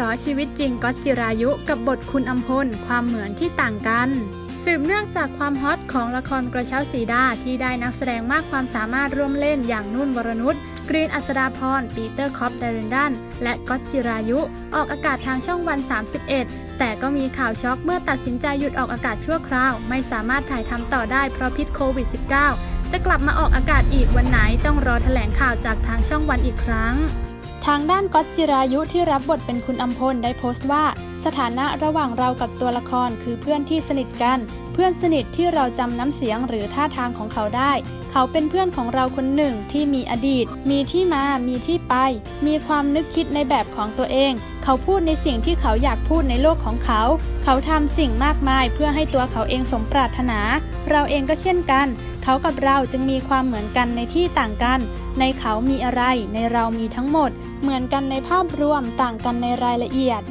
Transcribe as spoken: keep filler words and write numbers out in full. ล้อชีวิตจริงก๊อตจิรายุกับบทคุณอัมพลความเหมือนที่ต่างกันสืบเนื่องจากความฮอตของละครกระเช้าสีดาที่ได้นักแสดงมากความสามารถร่วมเล่นอย่างนุ่นวรนุชกรีนอัศดาพรปีเตอร์คอปเดเรนดันและก๊อตจิรายุออกอากาศทางช่องวันสามสิบเอ็ดแต่ก็มีข่าวช็อกเมื่อตัดสินใจหยุดออกอากาศชั่วคราวไม่สามารถถ่ายทำต่อได้เพราะพิษโควิด สิบเก้า จะกลับมาออกอากาศอีกวันไหนต้องรอแถลงข่าวจากทางช่องวันอีกครั้งทางด้านก๊อตจิรายุที่รับบทเป็นคุณอัมพลได้โพสต์ว่าสถานะระหว่างเรากับตัวละครคือเพื่อนที่สนิทกันเพื่อนสนิทที่เราจำน้ำเสียงหรือท่าทางของเขาได้เขาเป็นเพื่อนของเราคนหนึ่งที่มีอดีตมีที่มามีที่ไปมีความนึกคิดในแบบของตัวเองเขาพูดในสิ่งที่เขาอยากพูดในโลกของเขาเขาทำสิ่งมากมายเพื่อให้ตัวเขาเองสมปรารถนาเราเองก็เช่นกันเขากับเราจึงมีความเหมือนกันในที่ต่างกันในเขามีอะไรในเรามีทั้งหมดเหมือนกันในภาพรวมต่างกันในรายละเอียด